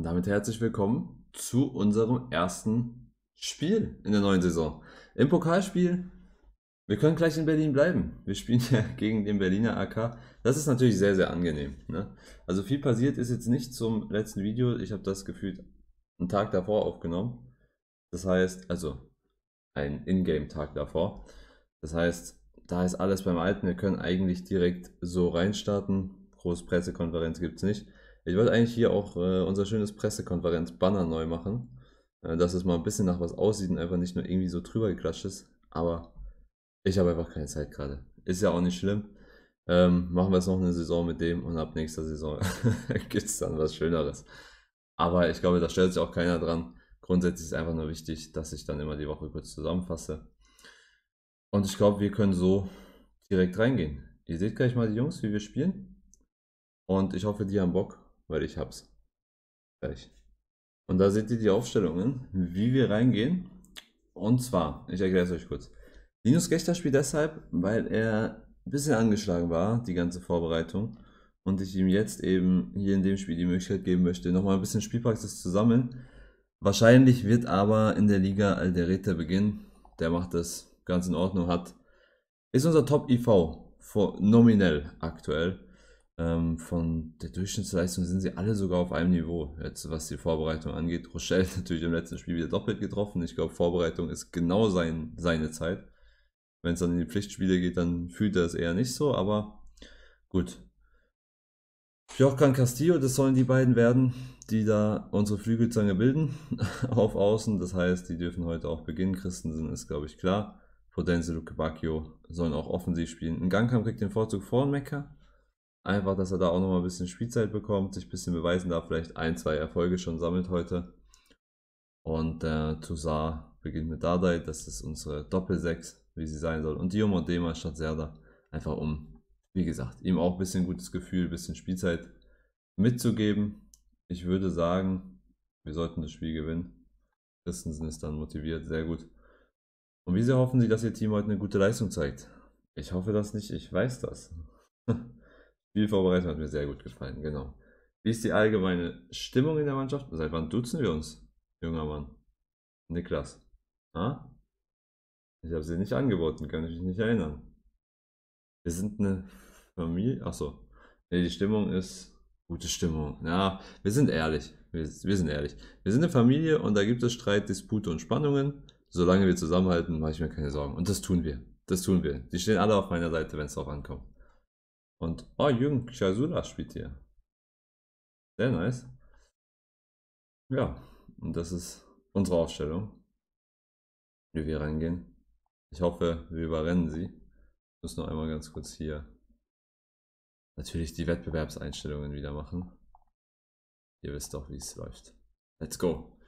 Und damit herzlich willkommen zu unserem ersten Spiel in der neuen Saison. Im Pokalspiel. Wir können gleich in Berlin bleiben. Wir spielen ja gegen den Berliner AK. Das ist natürlich sehr, sehr angenehm, ne? Also viel passiert ist jetzt nicht zum letzten Video. Ich habe das gefühlt einen Tag davor aufgenommen. Das heißt, also einen Ingame-Tag davor. Das heißt, da ist alles beim Alten. Wir können eigentlich direkt so reinstarten. Große Pressekonferenz gibt es nicht. Ich wollte eigentlich hier auch unser schönes Pressekonferenz-Banner neu machen. Dass es mal ein bisschen nach was aussieht und einfach nicht nur irgendwie so drüber geklatscht ist. Aber ich habe einfach keine Zeit gerade. Ist ja auch nicht schlimm. Machen wir jetzt noch eine Saison mit dem und ab nächster Saison gibt es dann was Schöneres. Aber ich glaube, da stellt sich auch keiner dran. Grundsätzlich ist es einfach nur wichtig, dass ich dann immer die Woche kurz zusammenfasse. Und ich glaube, wir können so direkt reingehen. Ihr seht gleich mal die Jungs, wie wir spielen. Und ich hoffe, die haben Bock, weil ich hab's. Gleich. Und da seht ihr die Aufstellungen, wie wir reingehen. Und zwar, ich erkläre es euch kurz. Linus Gächter spielt deshalb, weil er ein bisschen angeschlagen war, die ganze Vorbereitung. Und ich ihm jetzt eben hier in dem Spiel die Möglichkeit geben möchte, nochmal ein bisschen Spielpraxis zu sammeln. Wahrscheinlich wird aber in der Liga Alderete beginnen. Der macht das ganz in Ordnung, ist unser Top-IV nominell aktuell. Von der Durchschnittsleistung sind sie alle sogar auf einem Niveau, jetzt was die Vorbereitung angeht. Rochelle natürlich im letzten Spiel wieder doppelt getroffen. Ich glaube, Vorbereitung ist genau seine Zeit. Wenn es dann in die Pflichtspiele geht, dann fühlt er es eher nicht so, aber gut. Björk und Castillo, das sollen die beiden werden, die da unsere Flügelzange bilden auf Außen. Das heißt, die dürfen heute auch beginnen. Christensen ist, glaube ich, klar. Potenz, Lukébakio sollen auch offensiv spielen. Ngankam kriegt den Vorzug vor Mecker. Einfach, dass er da auch nochmal ein bisschen Spielzeit bekommt, sich ein bisschen beweisen darf, vielleicht ein, zwei Erfolge schon sammelt heute. Und Tousart beginnt mit Dárdai, das ist unsere Doppel-6, wie sie sein soll. Und Diomande statt Serdar, einfach um, wie gesagt, ihm auch ein bisschen gutes Gefühl, ein bisschen Spielzeit mitzugeben. Ich würde sagen, wir sollten das Spiel gewinnen. Christensen ist dann motiviert, sehr gut. Und wie sehr hoffen Sie, dass Ihr Team heute eine gute Leistung zeigt? Ich hoffe das nicht, ich weiß das. Spielvorbereitung hat mir sehr gut gefallen, genau. Wie ist die allgemeine Stimmung in der Mannschaft? Seit wann duzen wir uns, junger Mann? Niklas. Ah? Ich habe sie nicht angeboten, kann ich mich nicht erinnern. Wir sind eine Familie. Achso. Nee, die Stimmung ist. Gute Stimmung. Ja, wir sind ehrlich. Wir sind ehrlich. Wir sind eine Familie und da gibt es Streit, Dispute und Spannungen. Solange wir zusammenhalten, mache ich mir keine Sorgen. Und das tun wir. Das tun wir. Die stehen alle auf meiner Seite, wenn es drauf ankommt. Und, oh, Jürgen Lukstein spielt hier. Sehr nice. Ja, und das ist unsere Aufstellung, wie wir reingehen. Ich hoffe, wir überrennen sie. Ich muss noch einmal ganz kurz hier natürlich die Wettbewerbseinstellungen wieder machen. Ihr wisst doch, wie es läuft. Let's go.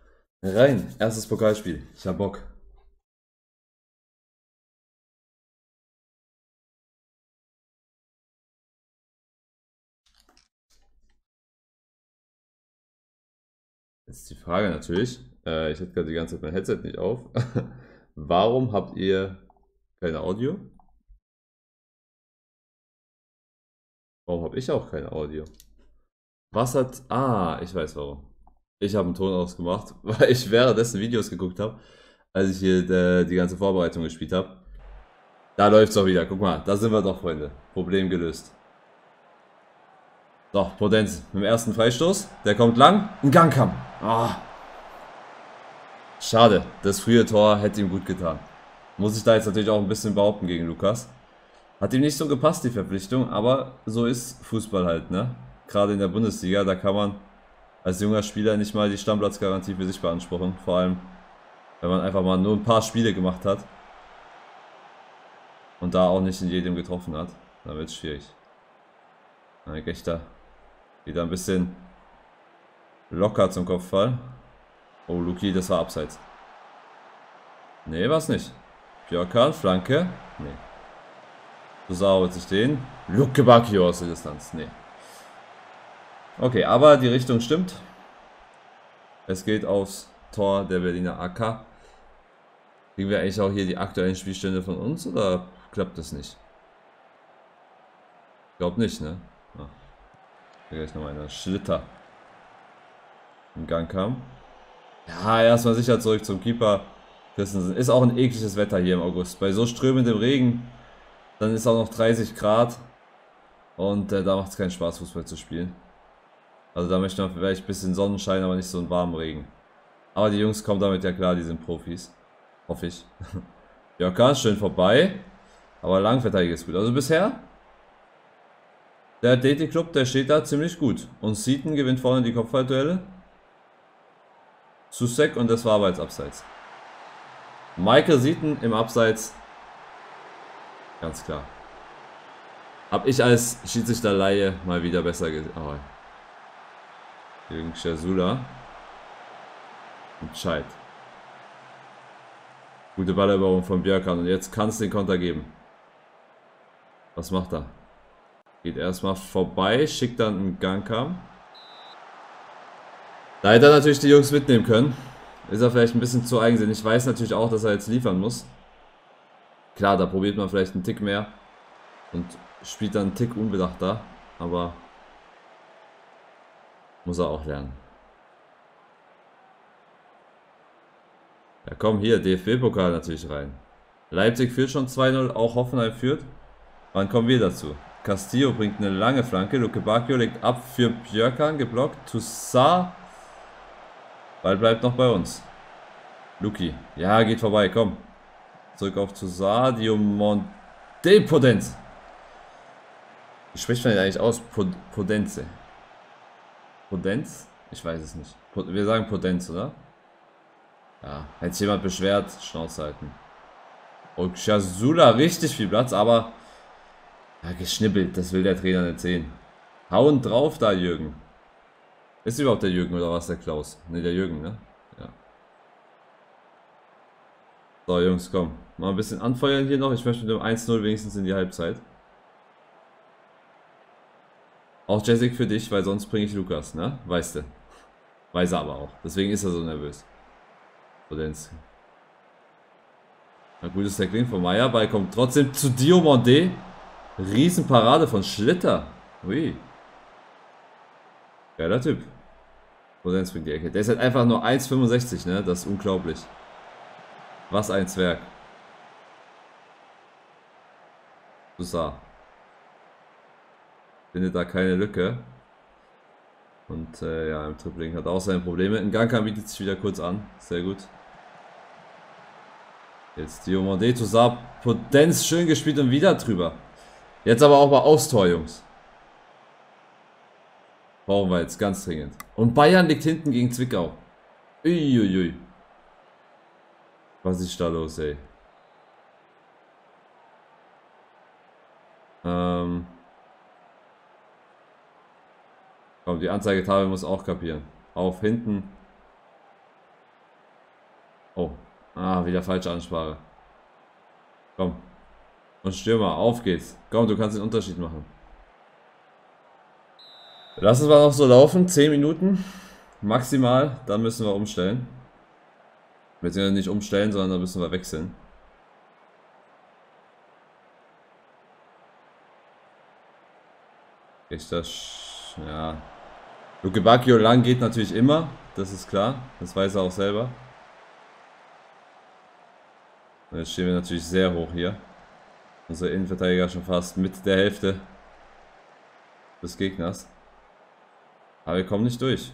Rein, erstes Pokalspiel. Ich hab Bock. Jetzt die Frage natürlich, ich hatte gerade die ganze Zeit mein Headset nicht auf, warum habt ihr kein Audio? Warum habe ich auch kein Audio? Was hat, ich weiß warum. Ich habe einen Ton ausgemacht, weil ich währenddessen Videos geguckt habe, als ich hier die ganze Vorbereitung gespielt habe. Da läuft's doch wieder, guck mal, da sind wir doch, Freunde. Problem gelöst. So, Potenz mit dem ersten Freistoß, der kommt lang, ein Ngankam. Schade, das frühe Tor hätte ihm gut getan. Muss ich da jetzt natürlich auch ein bisschen behaupten gegen Lukas. Hat ihm nicht so gepasst, die Verpflichtung, aber so ist Fußball halt, ne? Gerade in der Bundesliga, da kann man als junger Spieler nicht mal die Stammplatzgarantie für sich beanspruchen. Vor allem, wenn man einfach mal nur ein paar Spiele gemacht hat. Und da auch nicht in jedem getroffen hat. Dann wird es schwierig. Gächter. Wieder ein bisschen locker zum Kopfball. Oh, Luki, das war abseits. Nee, war's nicht. Joakán, Flanke. Nee. Tousart holt sich den. Lukébakio aus der Distanz. Nee. Okay, aber die Richtung stimmt. Es geht aufs Tor der Berliner AK. Kriegen wir eigentlich auch hier die aktuellen Spielstände von uns oder klappt das nicht? Ich glaube nicht, ne? Hier gleich nochmal einer. Schlitter. Ngankam. Ja, erstmal sicher zurück zum Keeper. Christensen. Ist auch ein ekliges Wetter hier im August. Bei so strömendem Regen, dann ist auch noch 30 Grad. Und da macht es keinen Spaß, Fußball zu spielen. Also da möchte man vielleicht ein bisschen Sonnenschein, aber nicht so einen warmen Regen. Aber die Jungs kommen damit ja klar, die sind Profis. Hoffe ich. Joakán schön vorbei. Aber Langverteidiger ist gut. Also bisher, der DT-Club, der steht da ziemlich gut. Und Sieten gewinnt vorne die Kopfballduelle. Susek und das war aber jetzt Abseits. Michael Sieten im Abseits. Ganz klar. Hab ich als Schiedsrichter Laie mal wieder besser gesehen. Oh. Jürgen Scherzula. Und Scheid. Gute Balleroberung von Björk an. Und jetzt kann es den Konter geben. Was macht er? Geht erstmal vorbei. Schickt dann einen Ngankam. Da hätte er natürlich die Jungs mitnehmen können. Ist er vielleicht ein bisschen zu eigensinnig. Ich weiß natürlich auch, dass er jetzt liefern muss. Klar, da probiert man vielleicht einen Tick mehr. Und spielt dann einen Tick unbedachter. Aber muss er auch lernen. Ja komm, hier, DFB-Pokal natürlich rein. Leipzig führt schon 2-0, auch Hoffenheim führt. Wann kommen wir dazu? Castillo bringt eine lange Flanke. Lukébakio legt ab für Björkan, geblockt. Tousart. Ball bleibt noch bei uns. Luki. Ja, geht vorbei, komm. Zurück auf Tousart. Diomande. Potenz. Wie spricht man den eigentlich aus? Potenze. Potenz? Ich weiß es nicht. Wir sagen Potenz, oder? Ja, hätte sich jemand beschwert, Schnauze halten. Und Chazula richtig viel Platz, aber ja, geschnippelt, das will der Trainer nicht sehen. Hauen drauf da, Jürgen. Ist überhaupt der Jürgen oder was, der Klaus? Ne, der Jürgen, ne? Ja. So, Jungs, komm. Mal ein bisschen anfeuern hier noch. Ich möchte mit dem 1-0 wenigstens in die Halbzeit. Auch Jessic für dich, weil sonst bringe ich Lukas, ne? Weißt du. Weiß er aber auch. Deswegen ist er so nervös. Na gut, ist der Kling von Meier. Ball kommt trotzdem zu Diomande. Riesenparade von Schlitter. Ui. Geiler Typ. Potenz bringt die Ecke. Der ist halt einfach nur 1,65, ne? Das ist unglaublich. Was ein Zwerg. Tousart. Findet da keine Lücke. Und ja, im Tripling hat auch seine Probleme. Ngankam bietet sich wieder kurz an. Sehr gut. Jetzt Diomande, Tousart, Potenz, schön gespielt und wieder drüber. Jetzt aber auch mal aufs Tor, Jungs. Brauchen wir jetzt ganz dringend. Und Bayern liegt hinten gegen Zwickau. Uiuiui. Was ist da los, ey? Komm, die Anzeigetafel muss auch kapieren. Auf, hinten. Oh, wieder falsche Ansprache. Komm. Und Stürmer, auf geht's. Komm, du kannst den Unterschied machen. Lass es mal noch so laufen, 10 Minuten maximal, dann müssen wir umstellen. Beziehungsweise nicht umstellen, sondern dann müssen wir wechseln. Ja. Lukébakio lang geht natürlich immer, das ist klar, das weiß er auch selber. Und jetzt stehen wir natürlich sehr hoch hier. Unser Innenverteidiger schon fast mit der Hälfte des Gegners. Aber wir kommen nicht durch.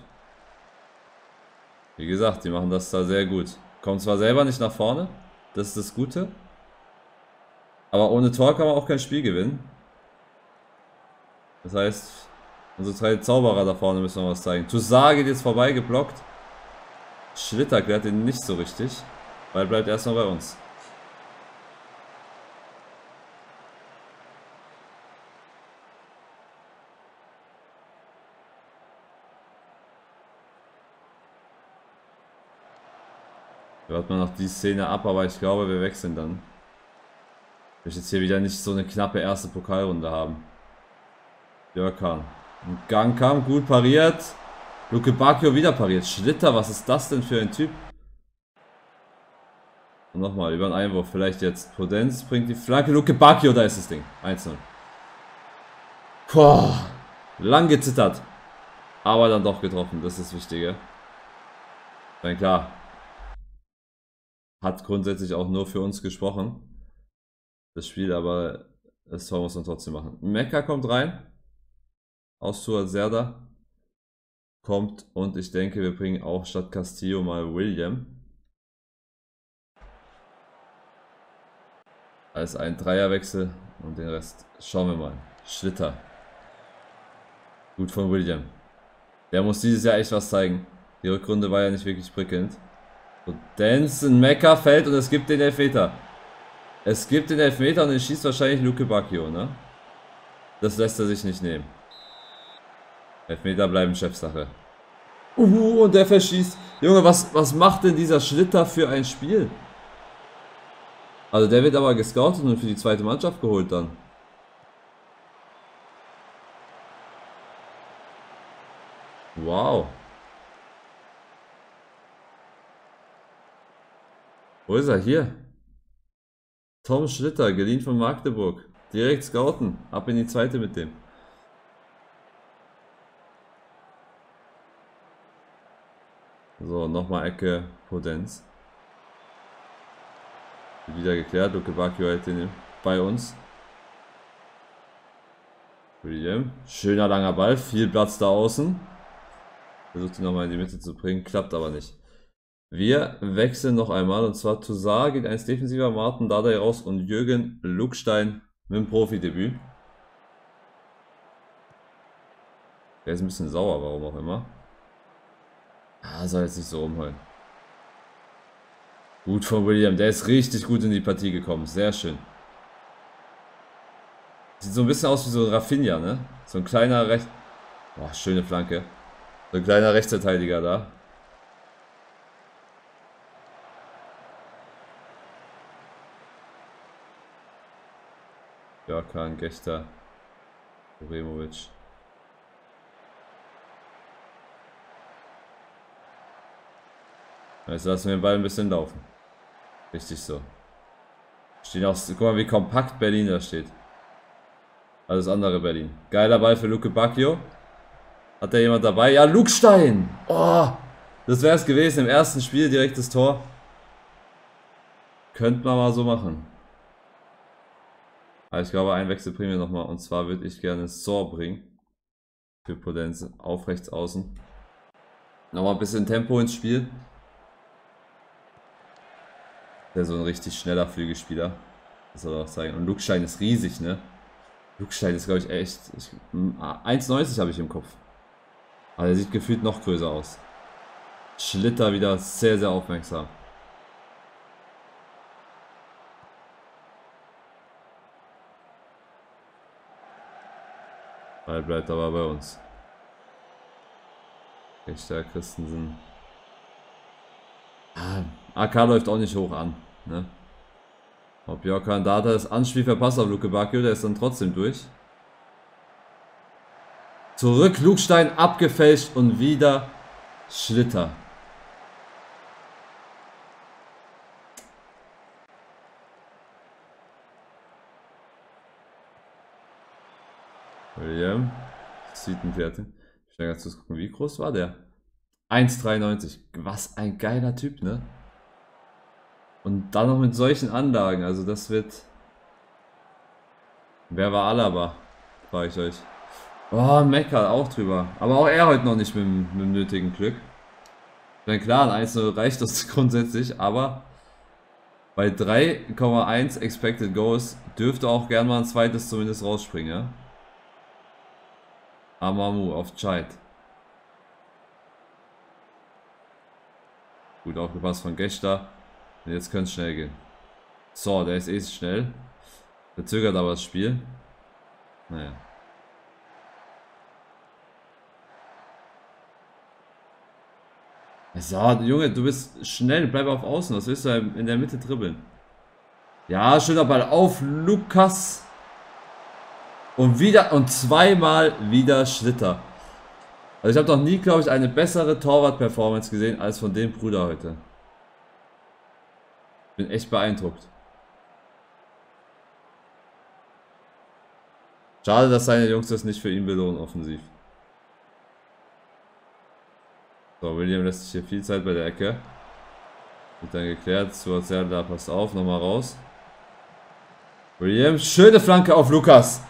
Wie gesagt, die machen das da sehr gut. Kommen zwar selber nicht nach vorne, das ist das Gute. Aber ohne Tor kann man auch kein Spiel gewinnen. Das heißt, unsere drei Zauberer da vorne müssen noch was zeigen. Tousart geht jetzt vorbei, geblockt. Schlitter klärt ihn nicht so richtig. Weil er bleibt erstmal bei uns. Wir warten mal noch die Szene ab, aber ich glaube, wir wechseln dann. Ich möchte jetzt hier wieder nicht so eine knappe erste Pokalrunde haben. Joakán. Ngankam gut pariert. Lukébakio wieder pariert. Schlitter, was ist das denn für ein Typ? Und nochmal, über den Einwurf. Vielleicht jetzt Potenz bringt die Flanke. Lukébakio, da ist das Ding. 1-0. Lang gezittert. Aber dann doch getroffen, das ist das Wichtige. Na klar. Hat grundsätzlich auch nur für uns gesprochen. Das Spiel, aber das Tor muss man trotzdem machen. Mecker kommt rein. Aus Suat Serdar. Kommt und ich denke, wir bringen auch statt Castillo mal William. Als ein Dreierwechsel und den Rest schauen wir mal. Schlitter. Gut von William. Der muss dieses Jahr echt was zeigen. Die Rückrunde war ja nicht wirklich prickelnd. Und Denzel Mecker fällt und es gibt den Elfmeter. Es gibt den Elfmeter und den schießt wahrscheinlich Lukébakio, ne? Das lässt er sich nicht nehmen. Elfmeter bleiben Chefsache. Und der verschießt. Junge, was macht denn dieser Schlitter für ein Spiel? Also der wird aber gescoutet und für die zweite Mannschaft geholt dann. Wow. Wo ist er? Hier. Tom Schlitter, geliehen von Magdeburg. Direkt scouten. Ab in die zweite mit dem. So, nochmal Ecke Potenz. Wieder geklärt, Lukébakio hält den bei uns. William, schöner langer Ball, viel Platz da außen. Versucht ihn nochmal in die Mitte zu bringen, klappt aber nicht. Wir wechseln noch einmal und zwar Tousart geht 1 defensiver, Marton Dárdai raus und Jürgen Lukstein mit dem Profidebüt. Der ist ein bisschen sauer, warum auch immer. Ah, soll jetzt nicht so rumheulen. Gut von William, der ist richtig gut in die Partie gekommen, sehr schön. Sieht so ein bisschen aus wie so ein Rafinha, ne? So ein kleiner Boah, schöne Flanke. So ein kleiner Rechtsverteidiger da. Joakán Gächter. Uremovic. Jetzt lassen wir den Ball ein bisschen laufen. Richtig so. Stehen auch, guck mal, wie kompakt Berlin da steht. Alles andere Berlin. Geiler Ball für Lukébakio. Hat da jemand dabei? Ja, Lukstein! Oh, das wäre es gewesen. Im ersten Spiel direkt das Tor. Könnte man mal so machen. Aber ich glaube, einen Wechsel bringen wir nochmal. Und zwar würde ich gerne Zor bringen. Für Potenz auf rechts außen. Nochmal ein bisschen Tempo ins Spiel. Der so ein richtig schneller Flügelspieler. Das soll er auch zeigen. Und Lukstein ist riesig, ne? Lukstein ist, glaube ich, echt. 1,90 habe ich im Kopf. Aber der sieht gefühlt noch größer aus. Schlitter wieder sehr, sehr aufmerksam. Ball bleibt aber bei uns. Echter Christensen. AK läuft auch nicht hoch an. Ne? Ob Joakán Gächter das Anspiel verpasst auf Lukébakio, der ist dann trotzdem durch. Zurück, Lukstein abgefälscht und wieder Schlitter. William, Sieten fertig. Ich will ganz kurz gucken, wie groß war der? 1,93. Was ein geiler Typ, ne? Und dann noch mit solchen Anlagen. Also das wird... Wer war Alaba? Frage ich euch. Oh, Mecker auch drüber. Aber auch er heute noch nicht mit dem nötigen Glück. Denn klar, ein 1-0 reicht das grundsätzlich. Aber bei 3,1 Expected Goals dürfte auch gern mal ein zweites zumindest rausspringen, ja? Amamu auf Child. Gut aufgepasst von Gächter. Und jetzt könnte es schnell gehen. So, der ist eh schnell. Der zögert aber das Spiel. Naja. So, Junge, du bist schnell. Bleib auf außen. Was willst du in der Mitte dribbeln? Ja, schöner Ball auf Lukas. Und wieder und zweimal wieder Schlitter. Also ich habe noch nie, glaube ich, eine bessere Torwart-Performance gesehen als von dem Bruder heute. Bin echt beeindruckt. Schade, dass seine Jungs das nicht für ihn belohnen, offensiv. So, William lässt sich hier viel Zeit bei der Ecke. Wird dann geklärt. Suat Serdar passt auf, nochmal raus. William, schöne Flanke auf Lukas.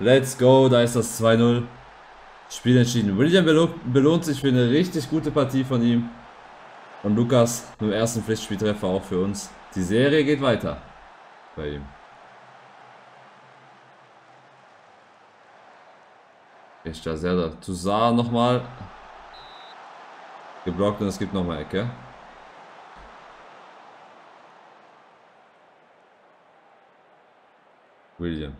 Let's go, da ist das 2-0. Spiel entschieden. William belohnt sich für eine richtig gute Partie von ihm. Und Lukas mit dem ersten Pflichtspieltreffer auch für uns. Die Serie geht weiter bei ihm. Gächter, Serdar, Tousart nochmal. Geblockt und es gibt nochmal Ecke. William.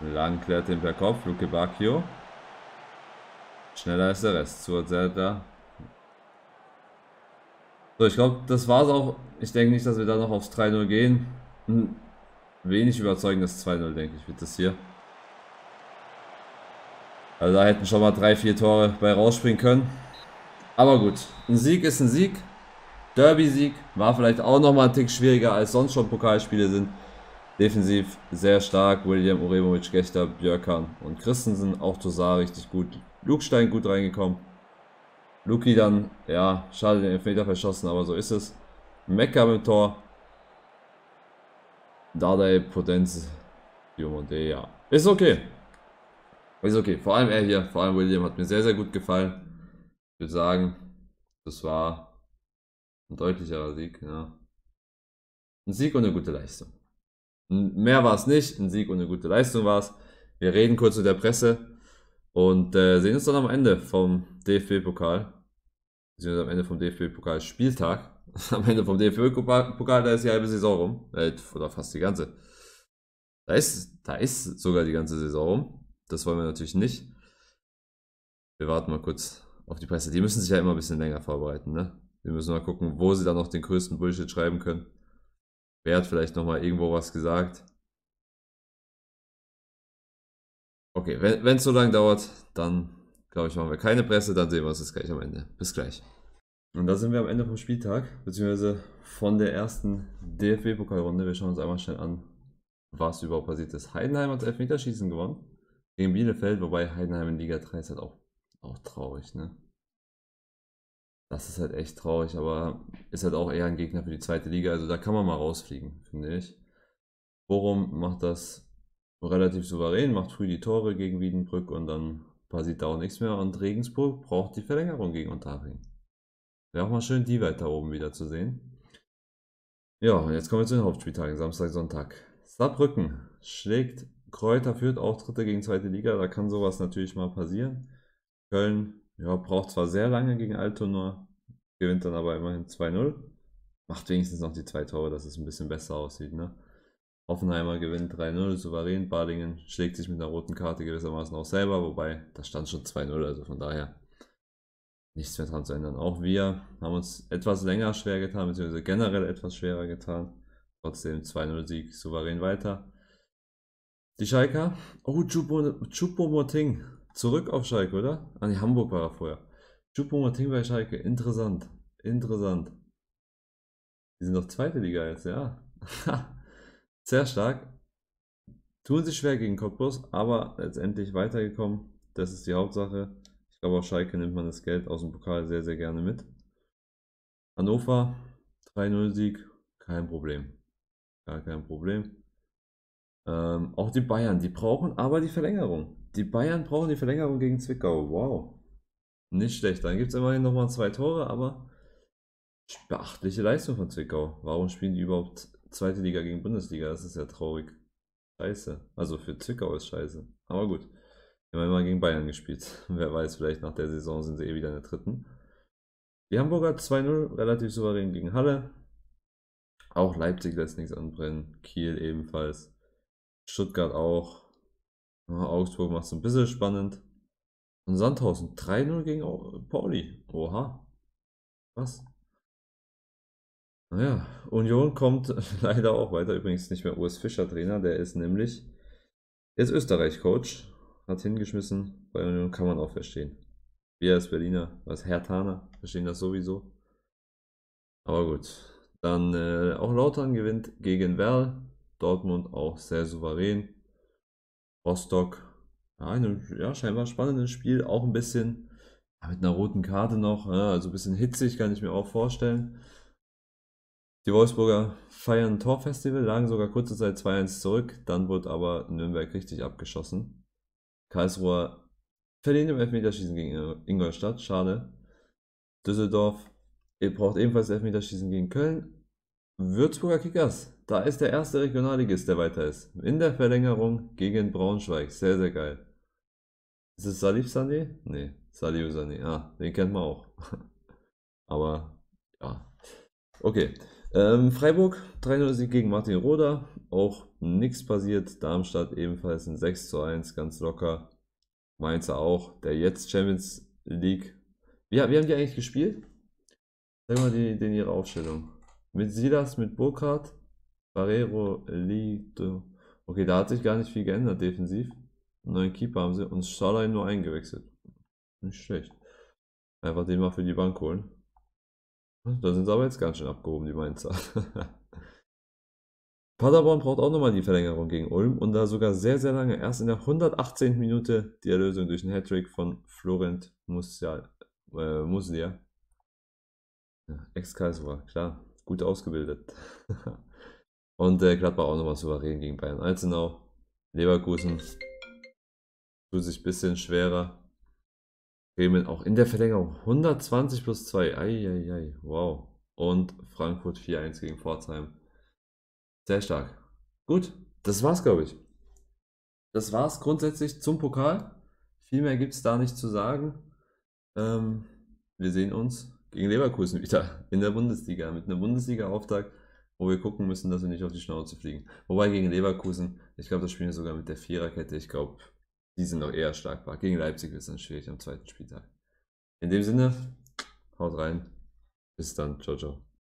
Lang klärt den per Kopf, Lukébakio. Schneller ist der Rest, Suat Serdar. So, ich glaube, das war's auch. Ich denke nicht, dass wir da noch aufs 3-0 gehen. Ein wenig überzeugendes 2-0, denke ich, wird das hier. Also da hätten schon mal 3-4 Tore bei rausspringen können. Aber gut, ein Sieg ist ein Sieg. Derby-Sieg war vielleicht auch nochmal ein Tick schwieriger, als sonst schon Pokalspiele sind. Defensiv sehr stark, William, Uremovic, Gächter, Björkan und Christensen, auch Tousart richtig gut, Lukstein gut reingekommen. Luki dann, ja, schade den Elfmeter verschossen, aber so ist es. Mecker mit dem Tor. Dárdai, Potenz, Diomande, ja. Ist okay. Ist okay, vor allem er hier, vor allem William hat mir sehr, sehr gut gefallen. Ich würde sagen, das war ein deutlicherer Sieg, ja. Ein Sieg und eine gute Leistung. Mehr war es nicht, ein Sieg und eine gute Leistung war es. Wir reden kurz mit der Presse und sehen uns dann am Ende vom DFB-Pokal. Wir sehen uns am Ende vom DFB-Pokal-Spieltag. Am Ende vom DFB-Pokal, da ist die halbe Saison rum. Oder fast die ganze. Da ist sogar die ganze Saison rum. Das wollen wir natürlich nicht. Wir warten mal kurz auf die Presse. Die müssen sich ja immer ein bisschen länger vorbereiten, ne? Wir müssen mal gucken, wo sie dann noch den größten Bullshit schreiben können. Wer hat vielleicht nochmal irgendwo was gesagt? Okay, wenn es so lange dauert, dann glaube ich, machen wir keine Presse, dann sehen wir uns das gleich am Ende. Bis gleich. Und da sind wir am Ende vom Spieltag, beziehungsweise von der ersten DFB-Pokalrunde. Wir schauen uns einmal schnell an, was überhaupt passiert ist. Heidenheim hat das Elfmeterschießen gewonnen gegen Bielefeld, wobei Heidenheim in Liga 3 ist halt auch traurig, ne? Das ist halt echt traurig, aber ist halt auch eher ein Gegner für die zweite Liga. Also da kann man mal rausfliegen, finde ich. Borum macht das relativ souverän, macht früh die Tore gegen Wiedenbrück und dann passiert da auch nichts mehr. Und Regensburg braucht die Verlängerung gegen Unterhaching. Wäre auch mal schön, die weiter oben wieder zu sehen. Ja, und jetzt kommen wir zu den Hauptspieltagen, Samstag, Sonntag. Saarbrücken schlägt Kräuter Fürth, auch Dritte gegen zweite Liga. Da kann sowas natürlich mal passieren. Köln. Ja, braucht zwar sehr lange gegen Altona, gewinnt dann aber immerhin 2-0. Macht wenigstens noch die 2 Tore, dass es ein bisschen besser aussieht, ne? Hoffenheimer gewinnt 3-0, souverän. Balingen schlägt sich mit einer roten Karte gewissermaßen auch selber, wobei da stand schon 2-0, also von daher nichts mehr dran zu ändern. Auch wir haben uns etwas länger schwer getan, beziehungsweise generell etwas schwerer getan. Trotzdem 2-0-Sieg, souverän weiter. Die Schalker, oh, Choupo-Moting. Zurück auf Schalke, oder? Ah, ne, Hamburg war er vorher. Choupo-Moting bei Schalke, interessant. Interessant. Die sind doch zweite Liga jetzt, ja. Sehr stark. Tun sich schwer gegen Cottbus, aber letztendlich weitergekommen. Das ist die Hauptsache. Ich glaube, auf Schalke nimmt man das Geld aus dem Pokal sehr, sehr gerne mit. Hannover, 3-0-Sieg, kein Problem. Gar kein Problem. Auch die Bayern, die brauchen aber die Verlängerung. Die Bayern brauchen die Verlängerung gegen Zwickau. Wow. Nicht schlecht. Dann gibt es immerhin nochmal 2 Tore, aber beachtliche Leistung von Zwickau. Warum spielen die überhaupt zweite Liga gegen Bundesliga? Das ist ja traurig. Scheiße. Also für Zwickau ist scheiße. Aber gut. Wir haben mal gegen Bayern gespielt. Wer weiß, vielleicht nach der Saison sind sie eh wieder in der dritten. Die Hamburger 2-0, relativ souverän gegen Halle. Auch Leipzig lässt nichts anbrennen. Kiel ebenfalls. Stuttgart auch. Augsburg macht es ein bisschen spannend. Und Sandhausen 3-0 gegen Pauli. Oha. Was? Naja, Union kommt leider auch weiter. Übrigens nicht mehr Urs Fischer Trainer, der ist nämlich jetzt Österreich-Coach. Hat hingeschmissen. Bei Union kann man auch verstehen. Wir als Berliner, als Herthaner verstehen das sowieso. Aber gut. Dann auch Lautern gewinnt gegen Werl. Dortmund auch sehr souverän. Rostock. Ja, scheinbar spannendes Spiel, auch ein bisschen mit einer roten Karte noch, also ein bisschen hitzig, kann ich mir auch vorstellen. Die Wolfsburger feiern ein Torfestival, lagen sogar kurze Zeit 2-1 zurück, dann wurde aber Nürnberg richtig abgeschossen. Karlsruhe verlieren im Elfmeterschießen gegen Ingolstadt, schade. Düsseldorf braucht ebenfalls Elfmeterschießen gegen Köln. Würzburger Kickers, da ist der erste Regionalligist, der weiter ist. In der Verlängerung gegen Braunschweig, sehr, sehr geil. Ist es Salif Sané? Ne, Salif Sané, den kennt man auch. Aber, ja. Okay, Freiburg, 3-0-Sieg gegen Martin Roda, auch nichts passiert. Darmstadt ebenfalls ein 6-1, ganz locker. Mainzer auch, der jetzt Champions League. Wie haben die eigentlich gespielt? Sag mal ihre Aufstellung. Mit Silas, mit Burkhardt, Barrero, Lido. Okay, da hat sich gar nicht viel geändert defensiv. Einen neuen Keeper haben sie und Schalain nur eingewechselt. Nicht schlecht. Einfach den mal für die Bank holen. Da sind sie aber jetzt ganz schön abgehoben, die Mainzer. Paderborn braucht auch nochmal die Verlängerung gegen Ulm und da sogar sehr, sehr lange. Erst in der 118. Minute die Erlösung durch den Hattrick von Florent Muslia. Ja, Ex-Karlsruher, klar. Gut ausgebildet. Und Gladbach auch nochmal souverän gegen Bayern Alzenau. Leverkusen tut sich ein bisschen schwerer. Bremen auch in der Verlängerung 120+2. Eieiei, wow. Und Frankfurt 4-1 gegen Pforzheim. Sehr stark. Gut, das war's, glaube ich. Das war's grundsätzlich zum Pokal. Viel mehr gibt es da nicht zu sagen. Wir sehen uns gegen Leverkusen wieder in der Bundesliga, mit einem Bundesliga-Auftakt, wo wir gucken müssen, dass wir nicht auf die Schnauze fliegen. Wobei gegen Leverkusen, ich glaube, das spielen wir sogar mit der Viererkette, ich glaube, die sind noch eher schlagbar. Gegen Leipzig wird es dann schwierig am zweiten Spieltag. In dem Sinne, haut rein, bis dann, ciao, ciao.